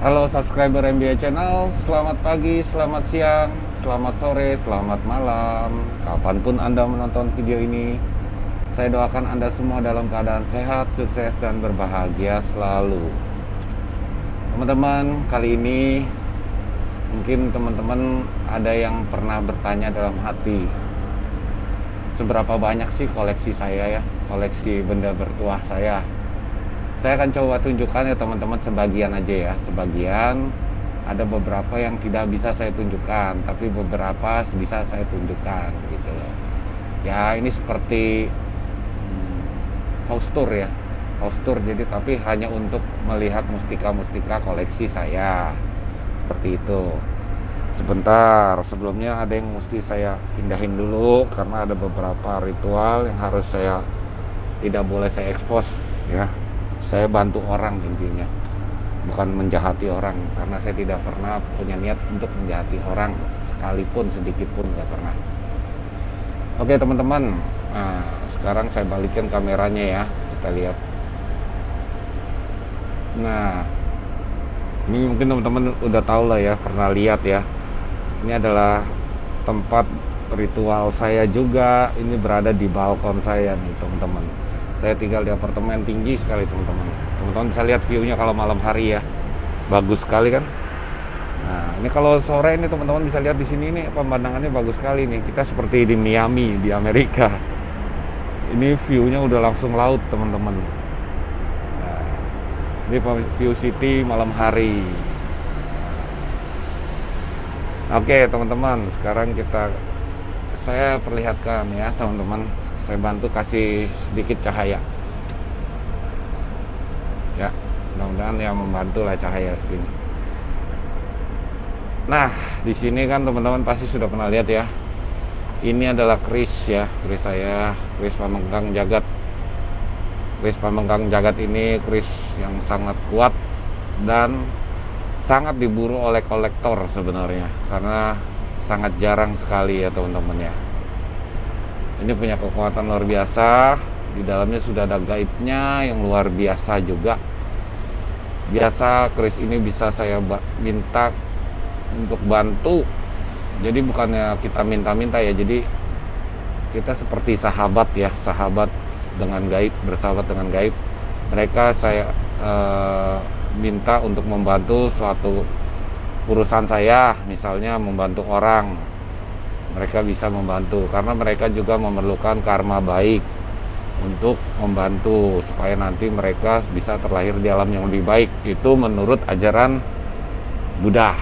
Halo subscriber MBA Channel, selamat pagi, selamat siang, selamat sore, selamat malam. Kapanpun Anda menonton video ini, saya doakan Anda semua dalam keadaan sehat, sukses, dan berbahagia selalu. Teman-teman, kali ini mungkin teman-teman ada yang pernah bertanya dalam hati, seberapa banyak sih koleksi saya ya, koleksi benda bertuah saya. Saya akan coba tunjukkan ya teman-teman, sebagian aja ya, sebagian. Ada beberapa yang tidak bisa saya tunjukkan, tapi beberapa bisa saya tunjukkan gitu loh. Ya ini seperti house tour ya, house tour, jadi tapi hanya untuk melihat mustika-mustika koleksi saya. Seperti itu. Sebentar, sebelumnya ada yang mesti saya pindahin dulu, karena ada beberapa ritual yang harus saya, tidak boleh saya expose ya. Saya bantu orang intinya, bukan menjahati orang, karena saya tidak pernah punya niat untuk menjahati orang sekalipun, sedikit pun nggak pernah. Oke teman-teman, nah, sekarang saya balikin kameranya ya, kita lihat. Nah, ini mungkin teman-teman udah tahu lah ya, pernah lihat ya. Ini adalah tempat ritual saya juga. Ini berada di balkon saya nih teman-teman. Saya tinggal di apartemen tinggi sekali teman-teman. Teman-teman bisa lihat view-nya kalau malam hari ya, bagus sekali kan. Nah ini kalau sore ini teman-teman bisa lihat di sini nih, pemandangannya bagus sekali nih. Kita seperti di Miami di Amerika. Ini view-nya udah langsung laut teman-teman. Nah, ini view city malam hari. Oke teman-teman, sekarang saya perlihatkan ya teman-teman. Saya bantu kasih sedikit cahaya ya, mudah-mudahan yang membantu lah cahaya segini. Nah di sini kan teman-teman pasti sudah pernah lihat ya, ini adalah keris ya, keris saya, keris pamengkang jagat. Keris pamengkang jagat ini keris yang sangat kuat dan sangat diburu oleh kolektor sebenarnya, karena sangat jarang sekali ya teman-teman ya. Ini punya kekuatan luar biasa, di dalamnya sudah ada gaibnya yang luar biasa juga. Biasa keris ini bisa saya minta untuk bantu, jadi bukannya kita minta-minta ya, jadi kita seperti sahabat ya, sahabat dengan gaib, bersahabat dengan gaib. Mereka saya minta untuk membantu suatu urusan saya, misalnya membantu orang. Mereka bisa membantu karena mereka juga memerlukan karma baik untuk membantu supaya nanti mereka bisa terlahir di alam yang lebih baik. Itu menurut ajaran Buddha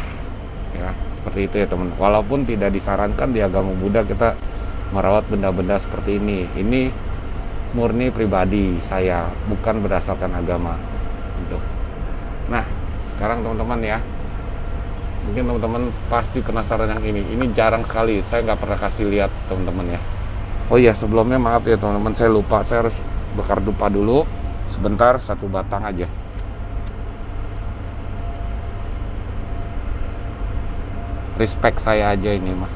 ya, seperti itu ya teman. Walaupun tidak disarankan di agama Buddha kita merawat benda-benda seperti ini. Ini murni pribadi saya, bukan berdasarkan agama gitu. Nah sekarang teman-teman ya, mungkin teman-teman pasti penasaran yang ini jarang sekali, saya nggak pernah kasih lihat teman-teman ya. Oh iya sebelumnya maaf ya teman-teman, saya lupa, saya harus berdupa dulu sebentar, satu batang aja. Respect saya aja ini mah,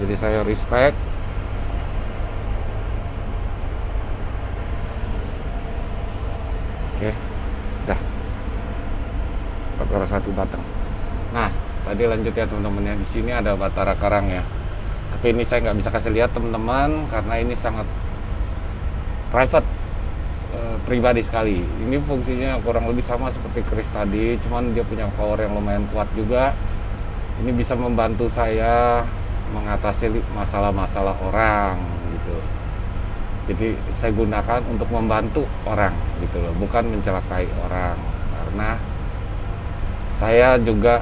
jadi saya respect. Oke dah, satu batang. Nah tadi lanjut ya teman-teman ya, di sini ada batara karang ya, tapi ini saya nggak bisa kasih lihat teman-teman karena ini sangat private, pribadi sekali. Ini fungsinya kurang lebih sama seperti keris tadi, cuman dia punya power yang lumayan kuat juga. Ini bisa membantu saya mengatasi masalah-masalah orang gitu. Jadi saya gunakan untuk membantu orang gitu loh, bukan mencelakai orang, karena saya juga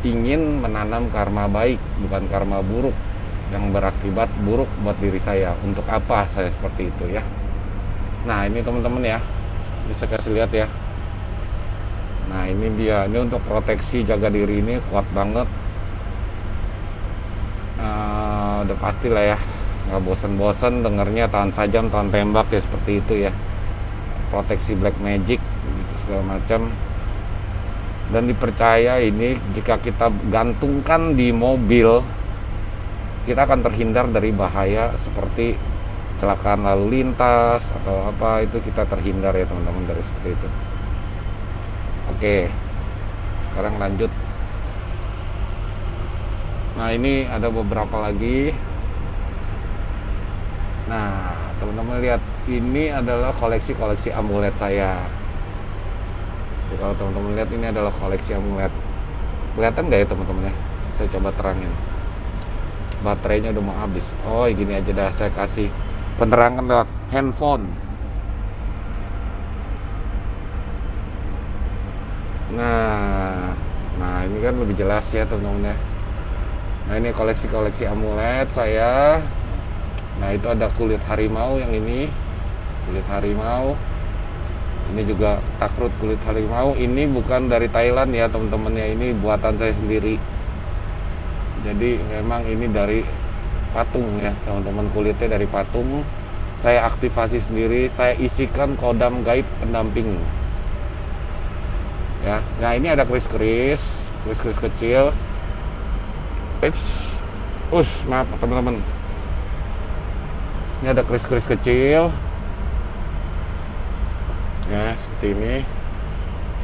ingin menanam karma baik, bukan karma buruk yang berakibat buruk buat diri saya. Untuk apa saya seperti itu ya? Nah ini teman-teman ya, bisa kasih lihat ya. Nah ini dia, ini untuk proteksi jaga diri ini kuat banget. Udah pasti lah ya, nggak bosen-bosen dengernya tahan sajam, tahan tembak ya, seperti itu ya. Proteksi black magic gitu, segala macam. Dan dipercaya ini jika kita gantungkan di mobil, kita akan terhindar dari bahaya seperti kecelakaan lalu lintas atau apa, itu kita terhindar ya teman-teman dari seperti itu. Oke, sekarang lanjut. Nah ini ada beberapa lagi. Nah teman-teman lihat, ini adalah koleksi-koleksi amulet saya. Jadi kalau teman-teman lihat, ini adalah koleksi amulet. Kelihatan nggak ya teman-teman ya? Saya coba terangin. Baterainya udah mau habis. Oh gini aja dah, saya kasih penerangan lewat handphone. Nah ini kan lebih jelas ya teman-teman ya. Nah ini koleksi-koleksi amulet saya. Nah itu ada kulit harimau yang ini. Kulit harimau. Ini juga takrut kulit harimau. Ini bukan dari Thailand ya teman-teman ya, ini buatan saya sendiri. Jadi memang ini dari patung ya teman-teman, kulitnya dari patung. Saya aktivasi sendiri, saya isikan kodam gaib pendamping ya. Nah ini ada keris-keris, keris-keris kecil. Ush, maaf teman-teman, ini ada keris-keris kecil ya, seperti ini.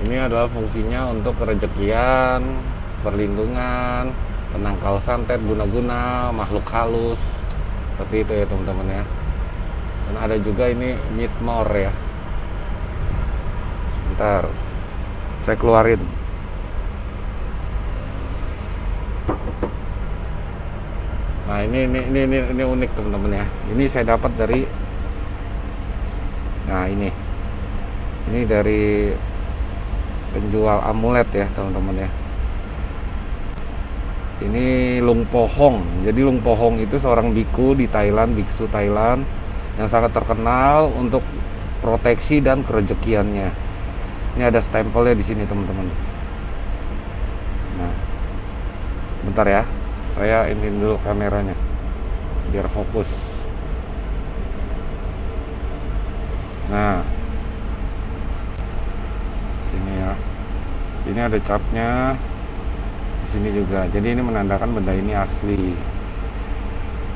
Ini adalah fungsinya untuk kerejekian, perlindungan, penangkal santet, guna-guna, makhluk halus, seperti itu ya teman-teman ya. Dan ada juga ini midmore ya. Sebentar, saya keluarin. Nah ini unik teman-teman ya. Ini saya dapat dari, nah ini dari penjual amulet ya teman-teman ya. Ini Lung Pohong. Jadi Lung Pohong itu seorang biku di Thailand, biksu Thailand yang sangat terkenal untuk proteksi dan kerejekiannya. Ini ada stempelnya di sini teman-teman. Nah bentar ya, saya ini dulu kameranya biar fokus. Nah sini ya, ini ada capnya di sini juga. Jadi ini menandakan benda ini asli.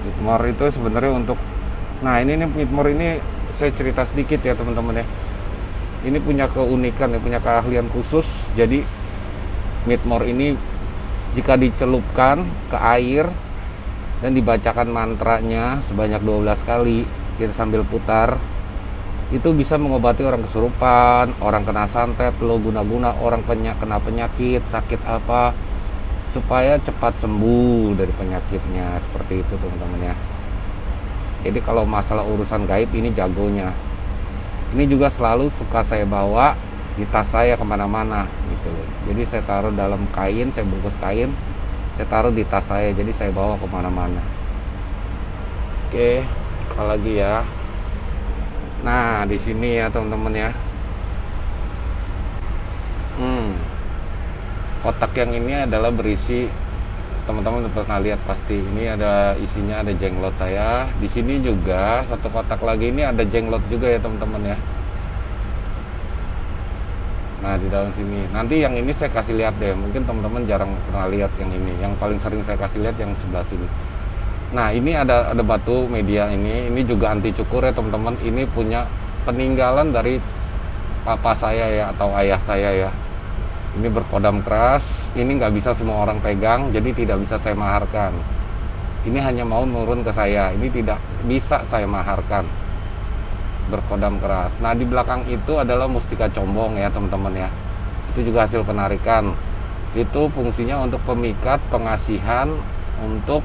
Midmore itu sebenarnya untuk, nah ini midmore ini saya cerita sedikit ya teman-teman ya. Ini punya keunikan ya, punya keahlian khusus. Jadi midmore ini jika dicelupkan ke air dan dibacakan mantranya sebanyak 12 kali kita sambil putar, itu bisa mengobati orang kesurupan, orang kena santet, lo guna-guna, orang kena penyakit, sakit apa, supaya cepat sembuh dari penyakitnya, seperti itu teman-teman ya. Jadi kalau masalah urusan gaib ini jagonya. Ini juga selalu suka saya bawa di tas saya kemana-mana gitu loh. Jadi saya taruh dalam kain, saya bungkus kain, saya taruh di tas saya, jadi saya bawa kemana-mana. Oke, apalagi ya. Nah di sini ya teman-teman ya, kotak yang ini adalah berisi, teman-teman pernah lihat pasti, ini ada isinya, ada jenglot saya. Di sini juga satu kotak lagi, ini ada jenglot juga ya teman-teman ya. Nah di dalam sini, nanti yang ini saya kasih lihat deh, mungkin teman-teman jarang pernah lihat yang ini. Yang paling sering saya kasih lihat yang sebelah sini. Nah ini ada batu media ini juga anti cukur ya teman-teman. Ini punya peninggalan dari papa saya ya, atau ayah saya ya. Ini berkodam keras, ini nggak bisa semua orang pegang, jadi tidak bisa saya maharkan. Ini hanya mau nurun ke saya, ini tidak bisa saya maharkan. Berkodam keras. Nah di belakang itu adalah mustika combong ya teman-teman ya. Itu juga hasil penarikan. Itu fungsinya untuk pemikat, pengasihan, untuk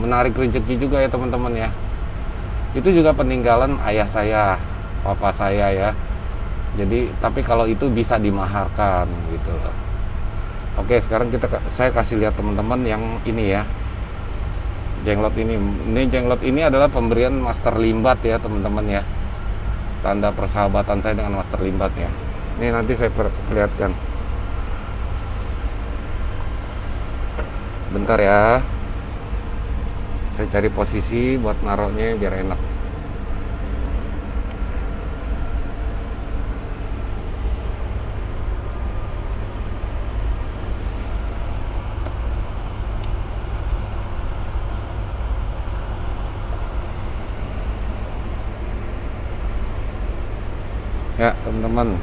menarik rezeki juga ya teman-teman ya. Itu juga peninggalan ayah saya, papa saya ya. Jadi tapi kalau itu bisa dimaharkan gitu loh. Oke, sekarang saya kasih lihat teman-teman yang ini ya. Jenglot ini jenglot ini adalah pemberian Master Limbad ya teman-teman ya. Tanda persahabatan saya dengan Master Limbad ya. Ini nanti saya perlihatkan. Bentar ya. Saya cari posisi buat naruhnya biar enak. Ya, teman-teman.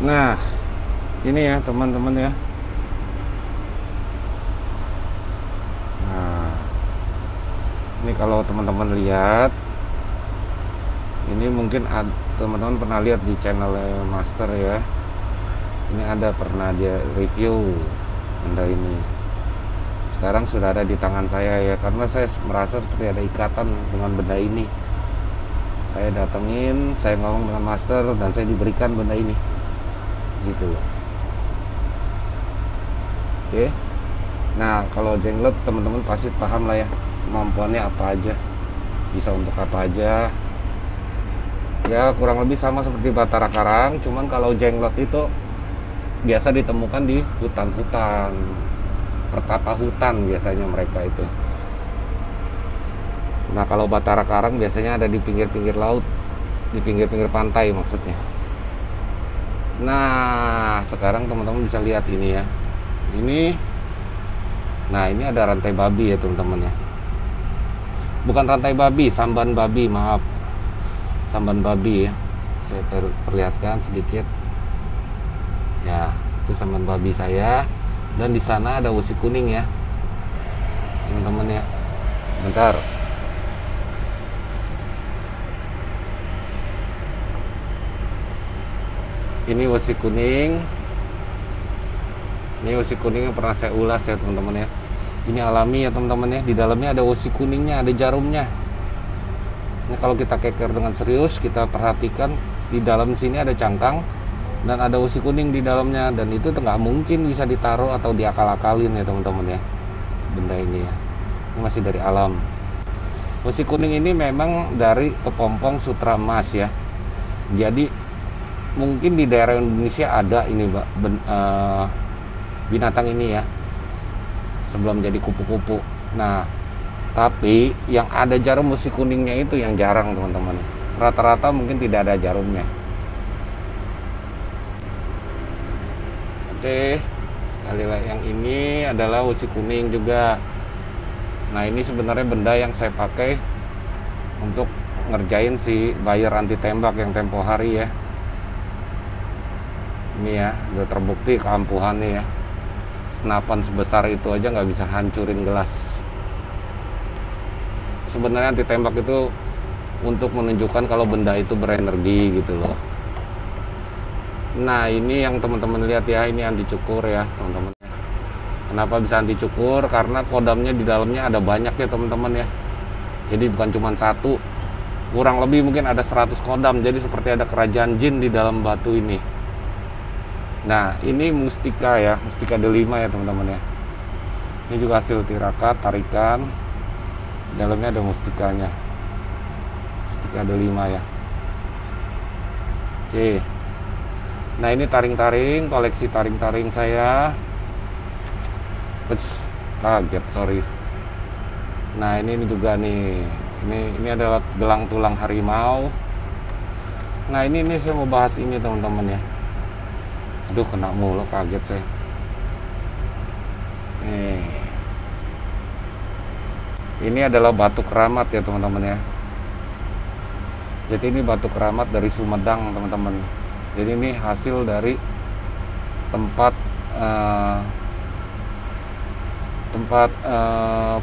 Nah, ini ya teman-teman ya. Nah, ini kalau teman-teman lihat, ini mungkin teman-teman pernah lihat di channel Master ya. Ini ada pernah dia review benda ini. Sekarang sudah ada di tangan saya ya, karena saya merasa seperti ada ikatan dengan benda ini. Saya datengin, saya ngomong dengan Master dan saya diberikan benda ini. Gitu loh. Oke. Nah, kalau jenglot teman-teman pasti paham lah ya, kemampuannya apa aja, bisa untuk apa aja. Ya kurang lebih sama seperti Batara Karang, cuman kalau jenglot itu biasa ditemukan di hutan-hutan, pertapa hutan biasanya mereka itu. Nah kalau Batara Karang biasanya ada di pinggir-pinggir laut, di pinggir-pinggir pantai maksudnya. Nah sekarang teman-teman bisa lihat ini ya, ini, nah ini ada rantai babi ya teman-teman ya, bukan rantai babi, samban babi, maaf, samban babi ya, saya perlihatkan sedikit ya, itu samban babi saya, dan di sana ada usi kuning ya teman-teman ya, bentar. Ini usi kuning. Ini usi kuning yang pernah saya ulas ya teman-teman ya. Ini alami ya teman-teman ya. Di dalamnya ada usi kuningnya, ada jarumnya. Ini kalau kita keker dengan serius, kita perhatikan di dalam sini ada cangkang dan ada usi kuning di dalamnya, dan itu nggak mungkin bisa ditaruh atau diakal-akalin ya teman-teman ya. Benda ini ya. Ini masih dari alam. Usi kuning ini memang dari kepompong sutra emas ya. Jadi mungkin di daerah Indonesia ada ini binatang ini ya sebelum jadi kupu-kupu. Nah tapi yang ada jarum usi kuningnya itu yang jarang teman-teman, rata-rata mungkin tidak ada jarumnya. Oke, sekali lagi yang ini adalah usi kuning juga. Nah ini sebenarnya benda yang saya pakai untuk ngerjain si buyer anti tembak yang tempo hari ya. Ini ya, udah terbukti keampuhannya ya. Senapan sebesar itu aja nggak bisa hancurin gelas. Sebenarnya anti tembak itu untuk menunjukkan kalau benda itu berenergi gitu loh. Nah ini yang teman-teman lihat ya, ini anti cukur ya teman-teman. Kenapa bisa anti cukur? Karena kodamnya di dalamnya ada banyak ya teman-teman ya. Jadi bukan cuma satu, kurang lebih mungkin ada 100 kodam. Jadi seperti ada kerajaan jin di dalam batu ini. Nah ini mustika ya, mustika delima ya teman-teman ya. Ini juga hasil tirakat, tarikan. Dalamnya ada mustikanya, mustika delima ya. Oke. Nah ini taring-taring, koleksi taring-taring saya. Uts, kaget, sorry. Nah ini juga nih, ini adalah gelang tulang harimau. Nah ini saya mau bahas ini teman-teman ya. Aduh kena mulu, kaget saya. Nih. Ini adalah batu keramat ya teman-teman ya. Jadi ini batu keramat dari Sumedang teman-teman. Jadi ini hasil dari tempat tempat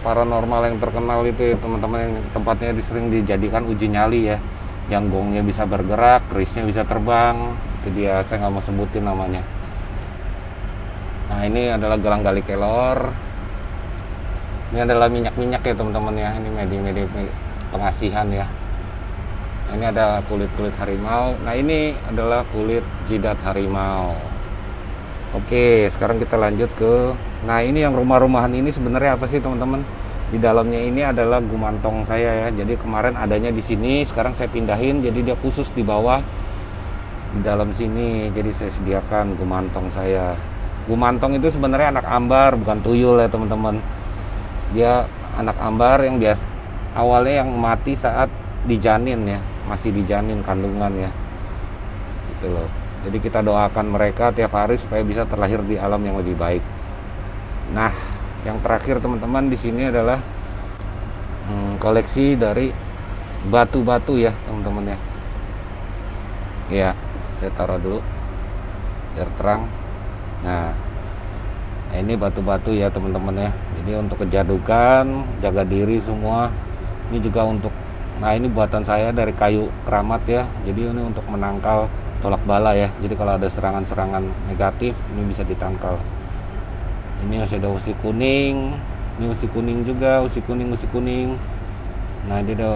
paranormal yang terkenal itu, teman-teman, yang tempatnya sering dijadikan uji nyali ya, yang gongnya bisa bergerak, kerisnya bisa terbang. Itu dia, saya nggak mau sebutin namanya. Nah, ini adalah gelang gali kelor. Ini adalah minyak-minyak ya teman-teman ya, ini media-media pengasihan ya. Nah, ini ada kulit-kulit harimau. Nah, ini adalah kulit jidat harimau. Oke, sekarang kita lanjut ke, nah ini yang rumah-rumahan ini sebenarnya apa sih teman-teman? Di dalamnya ini adalah gumantong saya ya. Jadi kemarin adanya di sini, sekarang saya pindahin, jadi dia khusus di bawah, di dalam sini. Jadi saya sediakan gumantong saya. Gumantong itu sebenarnya anak ambar, bukan tuyul ya teman-teman. Dia anak ambar yang biasa, awalnya yang mati saat di janin ya, masih di janin kandungan ya, gitu loh. Jadi kita doakan mereka tiap hari supaya bisa terlahir di alam yang lebih baik. Nah, yang terakhir teman-teman di sini adalah koleksi dari batu-batu ya, teman-teman ya. Ya, saya taruh dulu biar terang. Nah, ini batu-batu ya, teman-teman ya. Jadi untuk kejadukan, jaga diri semua. Ini juga untuk, nah ini buatan saya dari kayu keramat ya. Jadi ini untuk menangkal tolak bala ya, jadi kalau ada serangan-serangan negatif ini bisa ditangkal. Ini ada usi kuning, ini usi kuning juga, usi kuning. Nah, dia ada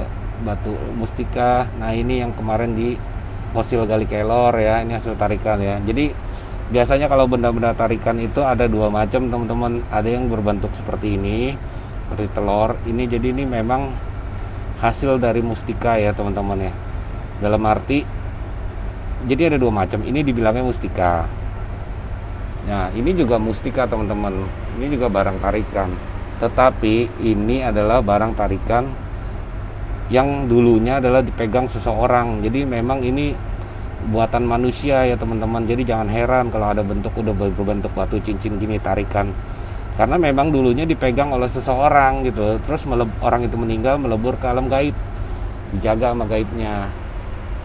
batu mustika. Nah, ini yang kemarin di fosil gali kelor ya, ini hasil tarikan ya. Jadi biasanya kalau benda-benda tarikan itu ada dua macam teman-teman, ada yang berbentuk seperti ini, seperti telur ini. Jadi ini memang hasil dari mustika ya teman-teman ya, dalam arti jadi ada dua macam, ini dibilangnya mustika. Nah, ini juga mustika teman-teman, ini juga barang tarikan, tetapi ini adalah barang tarikan yang dulunya adalah dipegang seseorang. Jadi memang ini buatan manusia ya teman-teman, jadi jangan heran kalau ada bentuk, udah berbentuk batu cincin gini tarikan, karena memang dulunya dipegang oleh seseorang gitu, terus orang itu meninggal, melebur ke alam gaib, dijaga sama gaibnya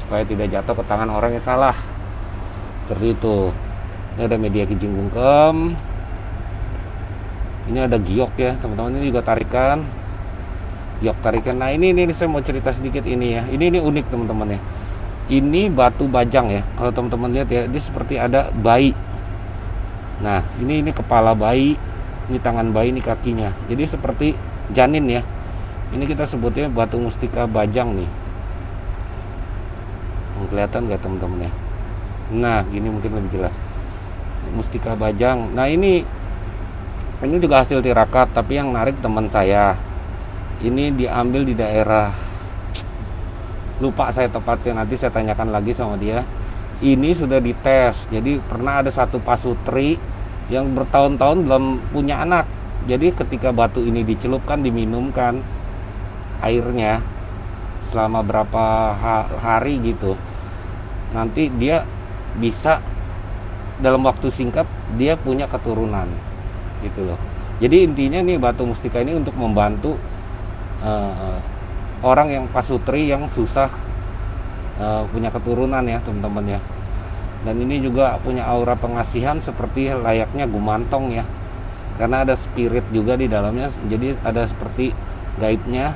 supaya tidak jatuh ke tangan orang yang salah, seperti itu. Ini ada media kijing bungkem, ini ada giok ya teman-teman, ini juga tarikan, giok tarikan. Nah, ini saya mau cerita sedikit ini ya, ini unik teman-teman ya, ini batu bajang ya. Kalau teman-teman lihat ya, dia seperti ada bayi. Nah, ini kepala bayi, ini tangan bayi, ini kakinya, jadi seperti janin ya. Ini kita sebutnya batu mustika bajang nih, kelihatan nggak teman-teman ya? Nah, gini mungkin lebih jelas, mustika bajang. Nah, ini juga hasil tirakat, tapi yang narik teman saya, ini diambil di daerah, lupa saya tepatnya, nanti saya tanyakan lagi sama dia. Ini sudah dites, jadi pernah ada satu pasutri yang bertahun-tahun belum punya anak. Jadi ketika batu ini dicelupkan, diminumkan airnya selama berapa hari gitu, nanti dia bisa dalam waktu singkat dia punya keturunan gitu loh. Jadi intinya nih batu mustika ini untuk membantu orang yang pasutri yang susah punya keturunan ya teman-teman ya. Dan ini juga punya aura pengasihan seperti layaknya gumantong ya, karena ada spirit juga di dalamnya, jadi ada seperti gaibnya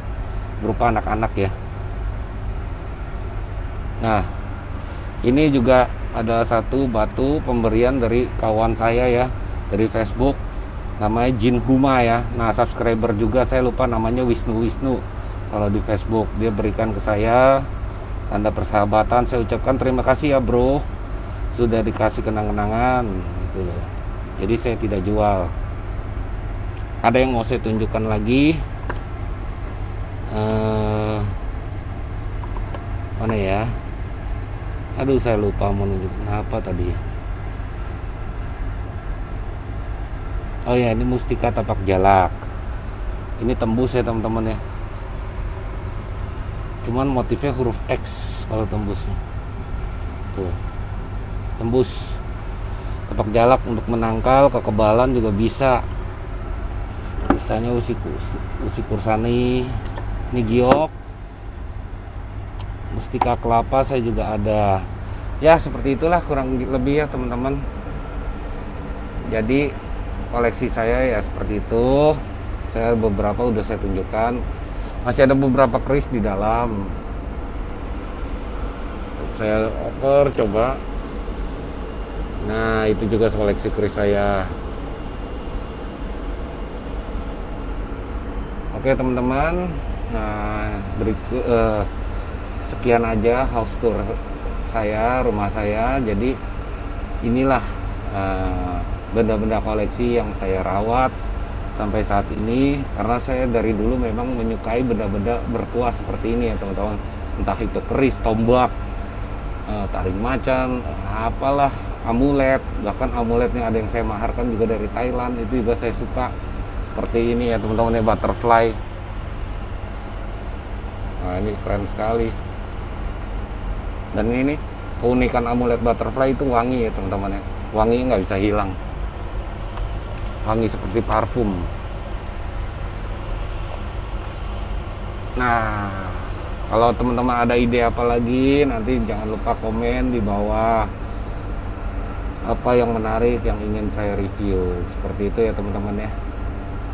berupa anak-anak ya. Nah, ini juga ada satu batu pemberian dari kawan saya ya, dari Facebook, namanya Jin Huma ya. Nah, subscriber juga, saya lupa namanya, Wisnu kalau di Facebook. Dia berikan ke saya tanda persahabatan, saya ucapkan terima kasih ya bro, sudah dikasih kenang-kenangan gitu loh. Jadi saya tidak jual. Ada yang mau saya tunjukkan lagi, mana ya? Aduh, saya lupa mau nunjukin apa tadi. Oh ya, ini mustika tapak jalak. Ini tembus ya teman-teman ya. Cuman motifnya huruf X kalau tembusnya. Tuh. Tembus. Tapak jalak untuk menangkal, kekebalan juga bisa. Misalnya usi kursani, ini giok. Mustika kelapa saya juga ada ya, seperti itulah kurang lebih ya teman-teman. Jadi koleksi saya ya seperti itu. Saya beberapa udah saya tunjukkan. Masih ada beberapa keris di dalam. Saya oper coba. Nah, itu juga koleksi keris saya. Oke, teman-teman. Nah, berikut sekian aja house tour saya, rumah saya. Jadi inilah benda-benda koleksi yang saya rawat sampai saat ini, karena saya dari dulu memang menyukai benda-benda berkuah seperti ini ya teman-teman, entah itu keris, tombak, taring macan, apalah, amulet, bahkan amuletnya ada yang saya maharkan juga dari Thailand, itu juga saya suka seperti ini ya teman-teman ya, butterfly. Nah ini keren sekali, dan ini keunikan amulet butterfly itu wangi ya teman-teman ya, wangi nggak bisa hilang, wangi seperti parfum. Nah, kalau teman-teman ada ide apa lagi, nanti jangan lupa komen di bawah apa yang menarik yang ingin saya review. Seperti itu ya teman-teman ya.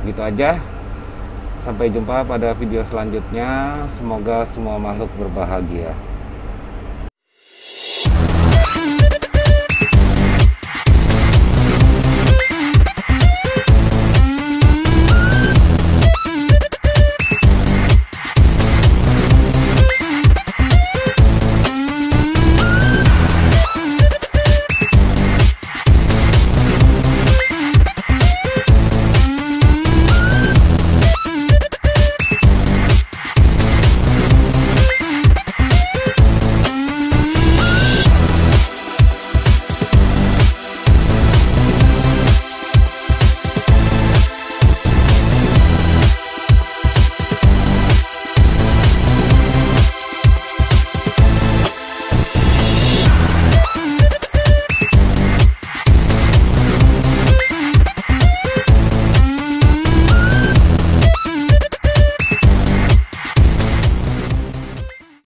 Gitu aja. Sampai jumpa pada video selanjutnya. Semoga semua makhluk berbahagia.